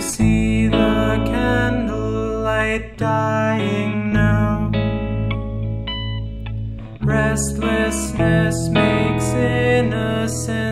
See the candlelight dying now. Restlessness makes innocence.